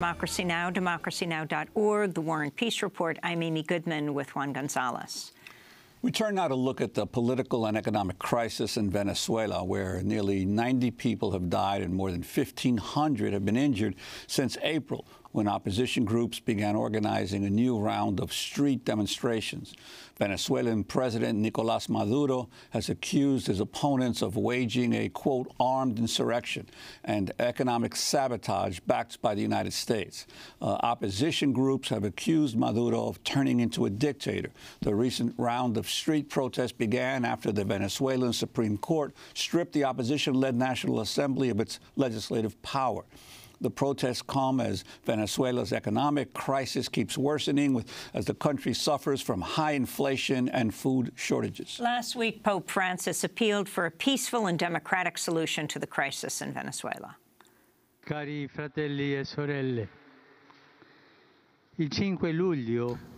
Democracy Now!, democracynow.org, The War and Peace Report. I'm Amy Goodman with Juan Gonzalez. We turn now to look at the political and economic crisis in Venezuela, where nearly 90 people have died and more than 1,500 have been injured since April, when opposition groups began organizing a new round of street demonstrations. Venezuelan President Nicolás Maduro has accused his opponents of waging a, quote, armed insurrection and economic sabotage backed by the United States. Opposition groups have accused Maduro of turning into a dictator. The recent round of street protests began after the Venezuelan Supreme Court stripped the opposition-led National Assembly of its legislative power. The protests come as Venezuela's economic crisis keeps worsening as the country suffers from high inflation and food shortages. Last week, Pope Francis appealed for a peaceful and democratic solution to the crisis in Venezuela. Cari fratelli e sorelle,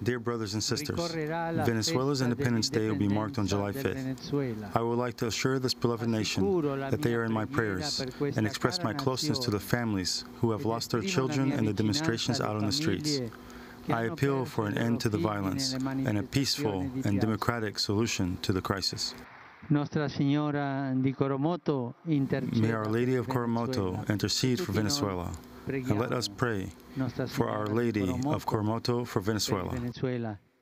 dear brothers and sisters, Venezuela's Independence Day will be marked on July 5th. I would like to assure this beloved nation that they are in my prayers and express my closeness to the families who have lost their children in the demonstrations out on the streets. I appeal for an end to the violence and a peaceful and democratic solution to the crisis. May Our Lady of Coromoto intercede for Venezuela. And let us pray for Our Lady of Coromoto for Venezuela.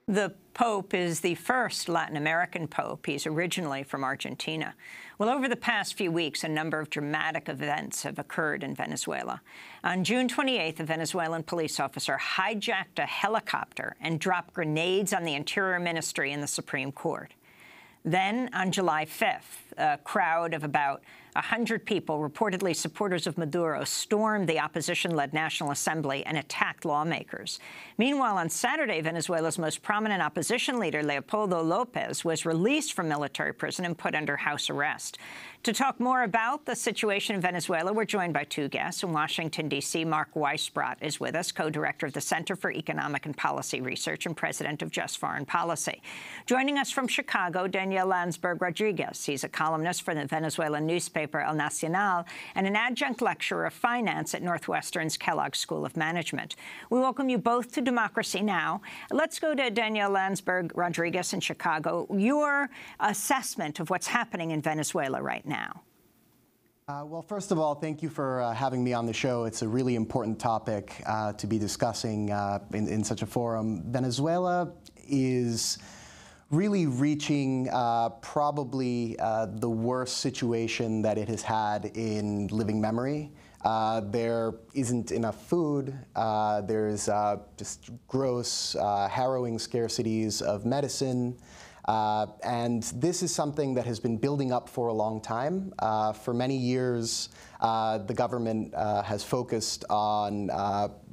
The Pope is the first Latin American Pope. He's originally from Argentina. Well, over the past few weeks, a number of dramatic events have occurred in Venezuela. On June 28th, a Venezuelan police officer hijacked a helicopter and dropped grenades on the Interior Ministry and the Supreme Court. Then, on July 5th, a crowd of about 100 people, reportedly supporters of Maduro, stormed the opposition-led National Assembly and attacked lawmakers. Meanwhile, on Saturday, Venezuela's most prominent opposition leader, Leopoldo López, was released from military prison and put under house arrest. To talk more about the situation in Venezuela, we're joined by two guests. In Washington, D.C., Mark Weisbrot is with us, co-director of the Center for Economic and Policy Research and president of Just Foreign Policy. Joining us from Chicago, Daniel Lansberg-Rodríguez. He's a columnist for the Venezuelan newspaper El Nacional and an adjunct lecturer of finance at Northwestern's Kellogg School of Management. We welcome you both to Democracy Now! Let's go to Daniel Lansberg-Rodríguez in Chicago. Your assessment of what's happening in Venezuela right now. Well, first of all, thank you for having me on the show. It's a really important topic to be discussing in such a forum. Venezuela is really reaching probably the worst situation that it has had in living memory. There isn't enough food. There's just gross, harrowing scarcities of medicine. And this is something that has been building up for a long time. For many years, the government has focused on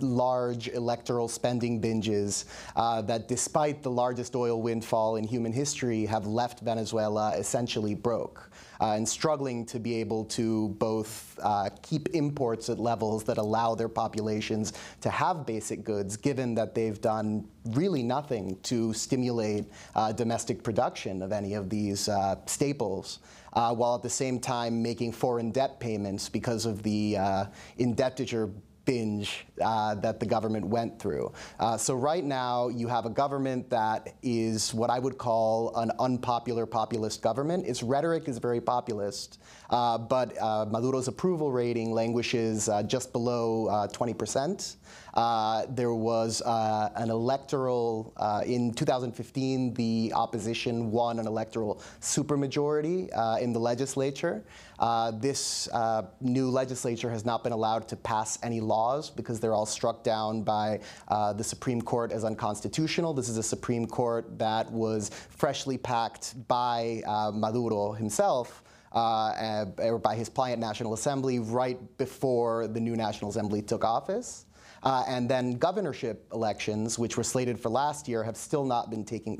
large electoral spending binges that, despite the largest oil windfall in human history, have left Venezuela essentially broke and struggling to be able to both keep imports at levels that allow their populations to have basic goods, given that they've done really nothing to stimulate domestic production of any of these staples, while at the same time making foreign debt payments because of the indenture binge that the government went through. So right now, you have a government that is what I would call an unpopular populist government. Its rhetoric is very populist, but Maduro's approval rating languishes just below 20%. There was an electoral, in 2015, the opposition won an electoral supermajority in the legislature. This new legislature has not been allowed to pass any laws because they're all struck down by the Supreme Court as unconstitutional. This is a Supreme Court that was freshly packed by Maduro himself, or by his client National Assembly, right before the new National Assembly took office. And then governorship elections, which were slated for last year, have still not been taken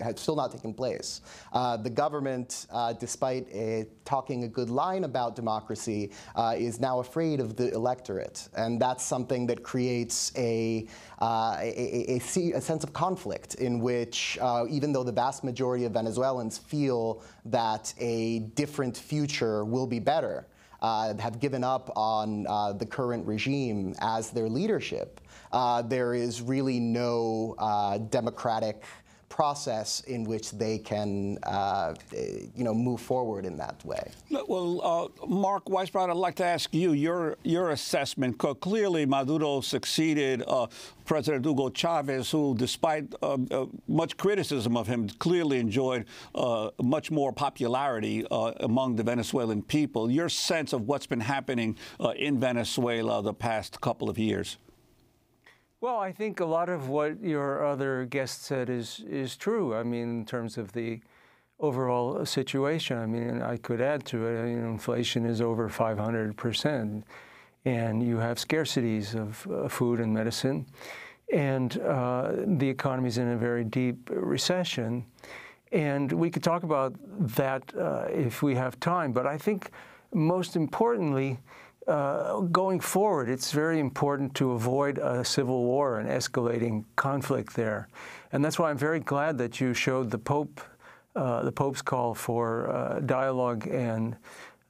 place. The government, despite talking a good line about democracy, is now afraid of the electorate, and that's something that creates a sense of conflict in which, even though the vast majority of Venezuelans feel that a different future will be better, have given up on the current regime as their leadership, there is really no democratic process in which they can, you know, move forward in that way. Well, Mark Weisbrot, I'd like to ask you your assessment. Clearly, Maduro succeeded President Hugo Chavez, who, despite much criticism of him, clearly enjoyed much more popularity among the Venezuelan people. Your sense of what's been happening in Venezuela the past couple of years? Well, I think a lot of what your other guest said is true. I mean, in terms of the overall situation, I mean, I could add to it, you know, inflation is over 500%, and you have scarcities of food and medicine, and the economy's in a very deep recession. And we could talk about that if we have time, but I think most importantly, going forward, it's very important to avoid a civil war and escalating conflict there. And that's why I'm very glad that you showed the Pope, the Pope's call for dialogue and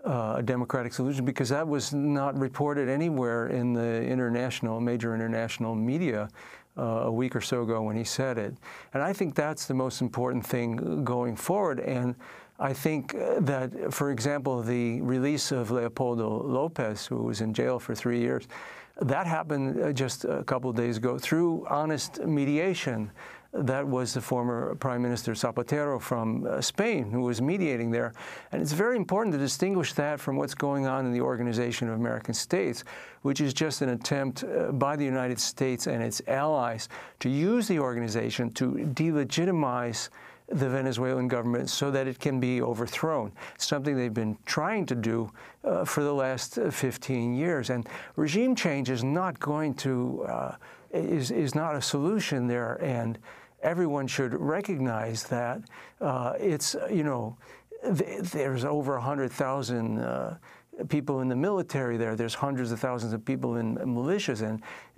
a democratic solution, because that was not reported anywhere in the international, major international media a week or so ago when he said it. And I think that's the most important thing going forward. And I think that, for example, the release of Leopoldo López, who was in jail for 3 years, that happened just a couple of days ago through honest mediation. That was the former Prime Minister Zapatero from Spain, who was mediating there. And it's very important to distinguish that from what's going on in the Organization of American States, which is just an attempt by the United States and its allies to use the organization to delegitimize the Venezuelan government so that it can be overthrown, something they've been trying to do for the last 15 years. And regime change is not going to, is not a solution there, and everyone should recognize that. It's, you know, there's over 100,000 people in the military there. There's hundreds of thousands of people in militias,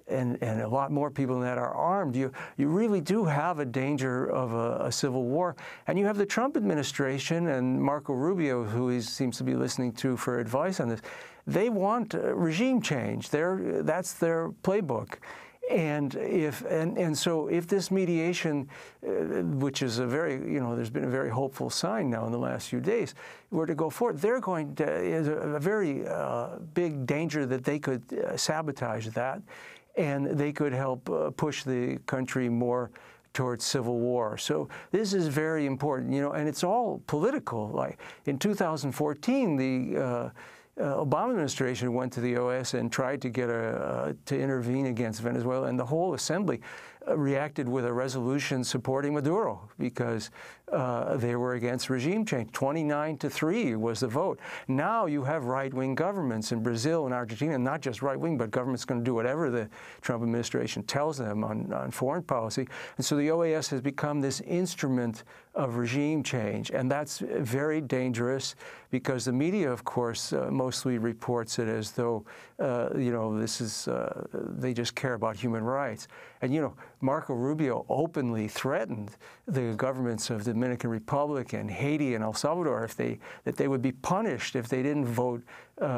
and a lot more people than that are armed. You really do have a danger of a civil war. And you have the Trump administration and Marco Rubio, who he seems to be listening to for advice on this. They want regime change. That's their playbook. And so if this mediation, which is a very, you know, there's been a very hopeful sign now in the last few days, were to go forward, they're going to, is a very big danger that they could sabotage that, and they could help push the country more towards civil war. So this is very important, you know, and it's all political. Like in 2014, the Obama administration went to the OAS and tried to get to intervene against Venezuela, and the whole assembly reacted with a resolution supporting Maduro because they were against regime change. 29-3 was the vote. Now you have right-wing governments in Brazil and Argentina, and not just right-wing, but governments going to do whatever the Trump administration tells them on foreign policy. And so the OAS has become this instrument of regime change, and that's very dangerous because the media, of course, mostly reports it as though, you know, this is, they just care about human rights. And, you know, Marco Rubio openly threatened the governments of the Dominican Republic and Haiti and El Salvador if that they would be punished if they didn't vote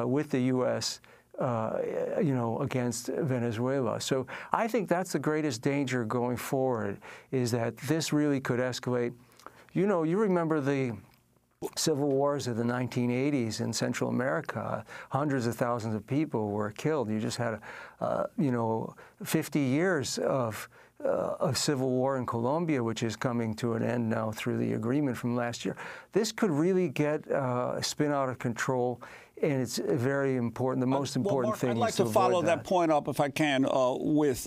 with the U.S., you know, against Venezuela. So I think that's the greatest danger going forward, is that this really could escalate. You know, you remember the civil wars of the 1980s in Central America. Hundreds of thousands of people were killed. You just had, you know, 50 years of civil war in Colombia, which is coming to an end now through the agreement from last year. This could really get spin out of control. And it's very important. The most important thing is to avoid that. I'd like to follow that point up, if I can, with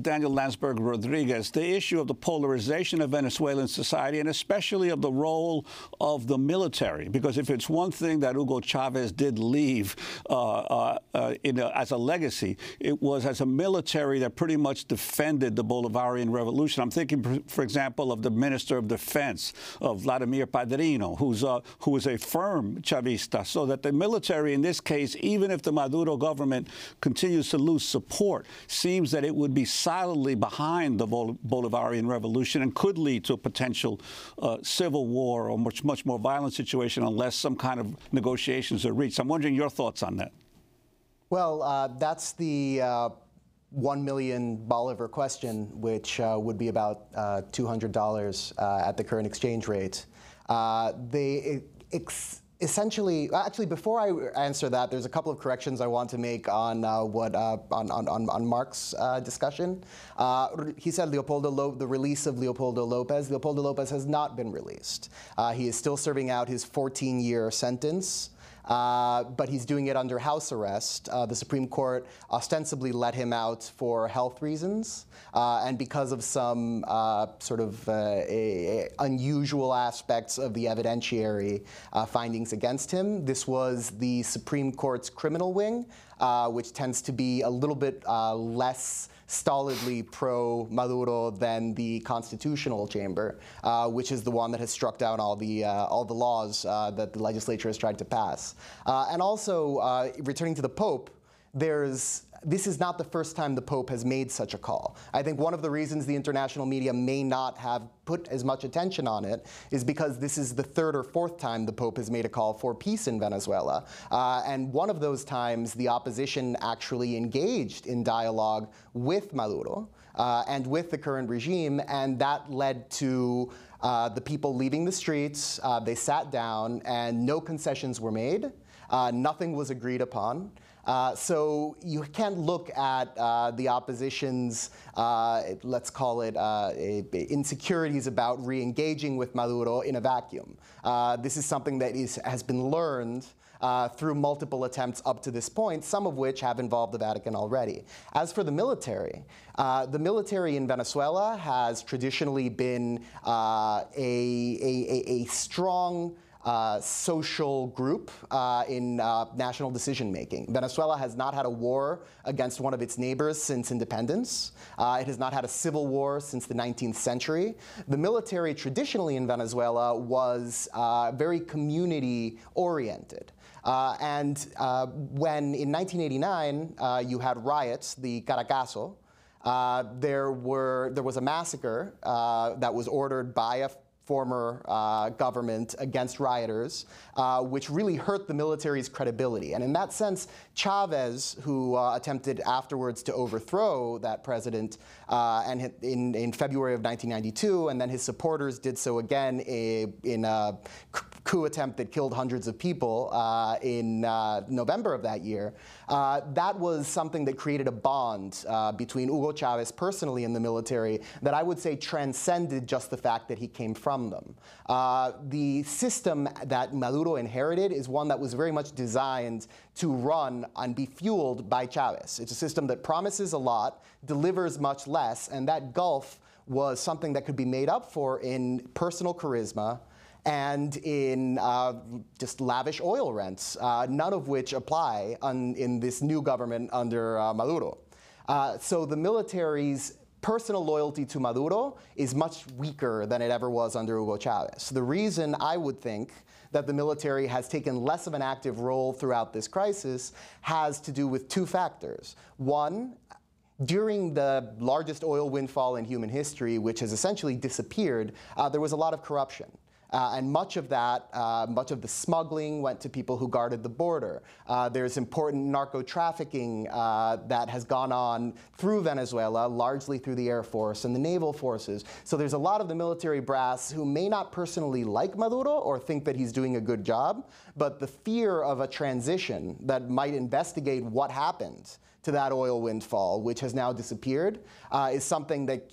Daniel Lansberg-Rodríguez. The issue of the polarization of Venezuelan society, and especially of the role of the military, because if it's one thing that Hugo Chavez did leave as a legacy, it was as a military that pretty much defended ended the Bolivarian Revolution. I'm thinking, for example, of the Minister of Defense, of Vladimir Padrino, who is a firm Chavista, so that the military in this case, even if the Maduro government continues to lose support, seems that it would be solidly behind the Bolivarian Revolution and could lead to a potential civil war or much more violent situation unless some kind of negotiations are reached. I'm wondering your thoughts on that. Well, that's the 1 million Bolivar question, which would be about $200 at the current exchange rate. Essentially, actually, before I answer that, there's a couple of corrections I want to make on on Mark's discussion. He said the release of Leopoldo López. Leopoldo López has not been released. He is still serving out his 14-year sentence. But he's doing it under house arrest. The Supreme Court ostensibly let him out for health reasons and because of some sort of unusual aspects of the evidentiary findings against him. This was the Supreme Court's criminal wing, which tends to be a little bit less stolidly pro-Maduro than the constitutional chamber, which is the one that has struck down all the laws that the legislature has tried to pass. And also, returning to the Pope, this is not the first time the Pope has made such a call. I think one of the reasons the international media may not have put as much attention on it is because this is the third or fourth time the Pope has made a call for peace in Venezuela. And one of those times, the opposition actually engaged in dialogue with Maduro and with the current regime, and that led to the people leaving the streets. They sat down, and no concessions were made. Nothing was agreed upon. So you can't look at the opposition's, let's call it, insecurities about re-engaging with Maduro in a vacuum. This is something that has been learned through multiple attempts up to this point, some of which have involved the Vatican already. As for the military in Venezuela has traditionally been a strong social group in national decision-making. Venezuela has not had a war against one of its neighbors since independence. It has not had a civil war since the 19th century. The military traditionally in Venezuela was very community-oriented. When in 1989 you had riots, the Caracazo, there was a massacre that was ordered by a former government against rioters, which really hurt the military's credibility. And in that sense, Chavez, who attempted afterwards to overthrow that president and in February of 1992, and then his supporters did so again in a coup attempt that killed hundreds of people in November of that year, that was something that created a bond between Hugo Chavez personally and the military that I would say transcended just the fact that he came from them. The system that Maduro inherited is one that was very much designed to run and be fueled by Chavez. It's a system that promises a lot, delivers much less, and that gulf was something that could be made up for in personal charisma and in just lavish oil rents, none of which apply in this new government under Maduro. So the military's personal loyalty to Maduro is much weaker than it ever was under Hugo Chavez. The reason I would think that the military has taken less of an active role throughout this crisis has to do with two factors. One, during the largest oil windfall in human history, which has essentially disappeared, there was a lot of corruption. And much of that, much of the smuggling went to people who guarded the border. There's important narco-trafficking that has gone on through Venezuela, largely through the Air Force and the naval forces. So there's a lot of the military brass who may not personally like Maduro or think that he's doing a good job, but the fear of a transition that might investigate what happened to that oil windfall, which has now disappeared, is something that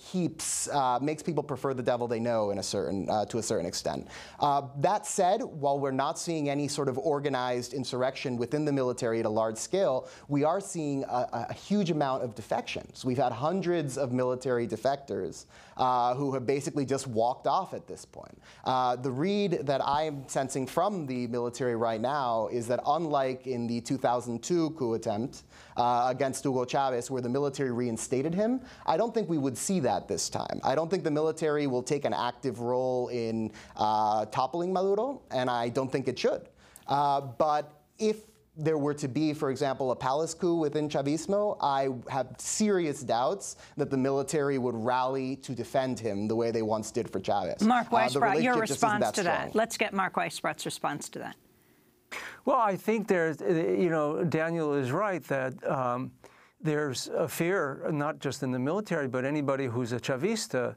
makes people prefer the devil they know in a certain, to a certain extent. That said, while we're not seeing any sort of organized insurrection within the military at a large scale, we are seeing a huge amount of defections. We've had hundreds of military defectors who have basically just walked off at this point. The read that I'm sensing from the military right now is that unlike in the 2002 coup attempt, against Hugo Chavez, where the military reinstated him. I don't think we would see that this time. I don't think the military will take an active role in toppling Maduro, and I don't think it should. But if there were to be, for example, a palace coup within Chavismo, I have serious doubts that the military would rally to defend him the way they once did for Chavez. Mark Weisbrot, your response to that. Let's get Mark Weisbrot's response to that. Well, I think there's, you know, Daniel is right that there's a fear, not just in the military, but anybody who's a Chavista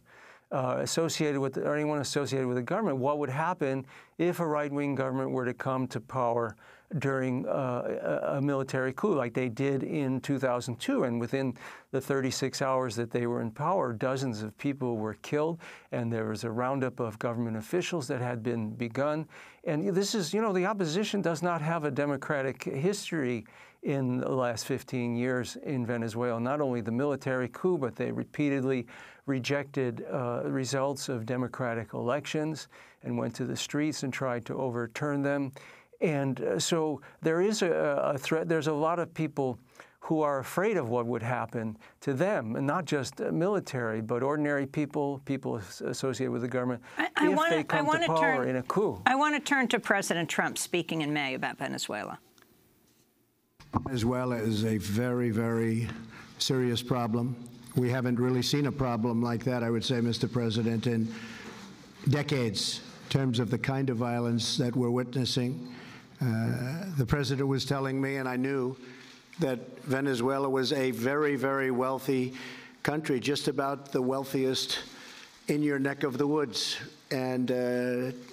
associated with, or anyone associated with the government, what would happen if a right-wing government were to come to power during a military coup like they did in 2002. And within the 36 hours that they were in power, dozens of people were killed, and there was a roundup of government officials that had been begun. And this is, you know, the opposition does not have a democratic history in the last 15 years in Venezuela. Not only the military coup, but they repeatedly rejected results of democratic elections and went to the streets and tried to overturn them. And so there is a threat. There's a lot of people who are afraid of what would happen to them, and not just military, but ordinary people, people associated with the government, if they come to power in a coup. I want to turn to President Trump speaking in May about Venezuela. Venezuela is a very, very serious problem. We haven't really seen a problem like that, I would say, Mr. President, in decades, in terms of the kind of violence that we're witnessing. The president was telling me, and I knew, that Venezuela was a very, very wealthy country, just about the wealthiest in your neck of the woods, and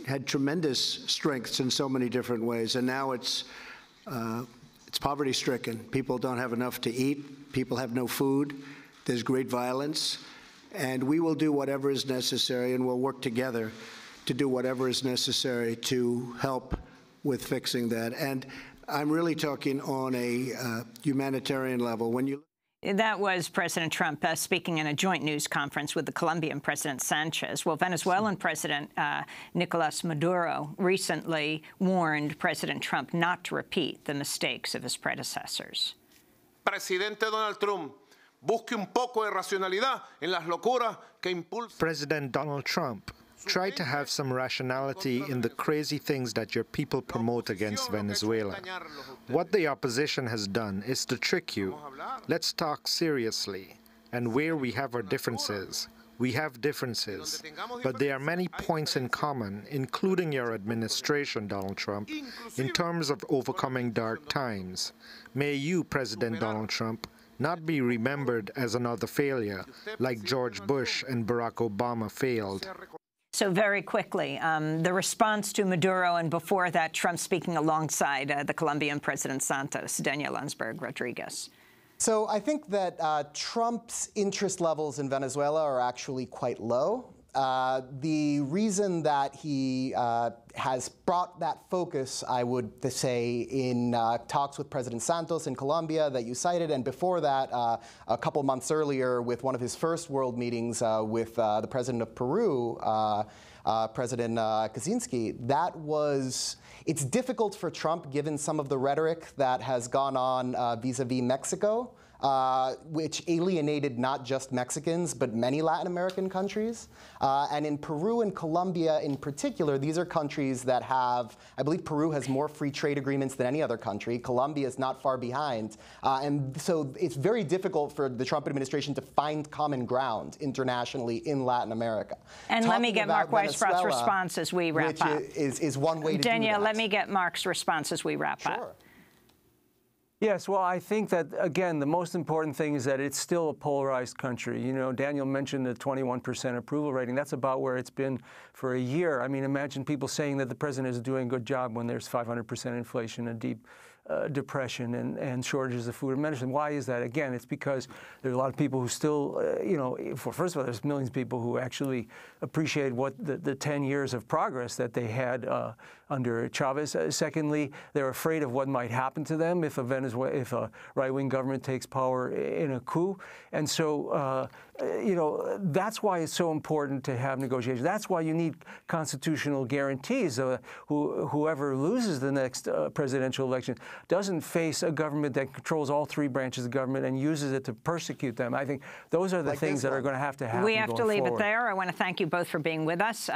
had tremendous strengths in so many different ways. And now it's poverty-stricken. People don't have enough to eat. People have no food. There's great violence. And we will do whatever is necessary, and we'll work together to do whatever is necessary to help with fixing that. And I'm really talking on a humanitarian level. When you— That was President Trump speaking in a joint news conference with the Colombian President Sanchez. Well, Venezuelan President Nicolás Maduro recently warned President Trump not to repeat the mistakes of his predecessors. President Donald Trump, busque un poco de racionalidad en las locuras que impulsa— President Donald Trump, try to have some rationality in the crazy things that your people promote against Venezuela. What the opposition has done is to trick you. Let's talk seriously. And where we have our differences. We have differences. But there are many points in common, including your administration, Donald Trump, in terms of overcoming dark times. May you, President Donald Trump, not be remembered as another failure, like George Bush and Barack Obama failed. So very quickly, the response to Maduro, and before that, Trump speaking alongside the Colombian President Santos, Daniel Lansberg-Rodríguez. So I think that Trump's interest levels in Venezuela are actually quite low. The reason that he has brought that focus, I would say, in talks with President Santos in Colombia that you cited, and before that, a couple months earlier, with one of his first world meetings with the president of Peru, President Kaczynski, that was— it's difficult for Trump, given some of the rhetoric that has gone on vis-a-vis Mexico, which alienated not just Mexicans, but many Latin American countries. And in Peru and Colombia in particular, these are countries that have— I believe Peru has more free trade agreements than any other country. Colombia is not far behind. And so it's very difficult for the Trump administration to find common ground internationally in Latin America. And let me get Mark Weisbrot's response as we wrap up. Which is one way to do that. Daniel, let me get Mark's response as we wrap up. Sure. Yes, well, I think that, again, the most important thing is that it's still a polarized country. You know, Daniel mentioned the 21% approval rating. That's about where it's been for a year. I mean, imagine people saying that the president is doing a good job when there's 500% inflation, a deep depression, and shortages of food and medicine. Why is that? Again, it's because there are a lot of people who still, you know, first of all, there's millions of people who actually appreciate what the 10 years of progress that they had under Chavez. Secondly, they're afraid of what might happen to them if a right-wing government takes power in a coup. And so, you know, that's why it's so important to have negotiations. That's why you need constitutional guarantees. Whoever loses the next presidential election doesn't face a government that controls all three branches of government and uses it to persecute them. I think those are the things that are going to have to happen. We have to leave it there. I want to thank you both for being with us.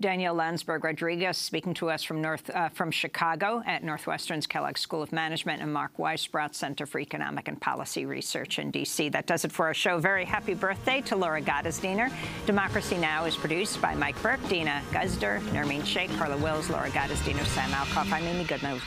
Daniel Lansberg-Rodríguez speaking to us from Chicago at Northwestern's Kellogg School of Management, and Mark Weisbrot, Center for Economic and Policy Research in D.C. That does it for our show. Very happy birthday to Laura Gottesdiener. Democracy Now! Is produced by Mike Burke, Dina Guzder, Nermeen Sheikh, Carla Wills, Laura Gottesdiener, Sam Alcoff. I'm Amy Goodman.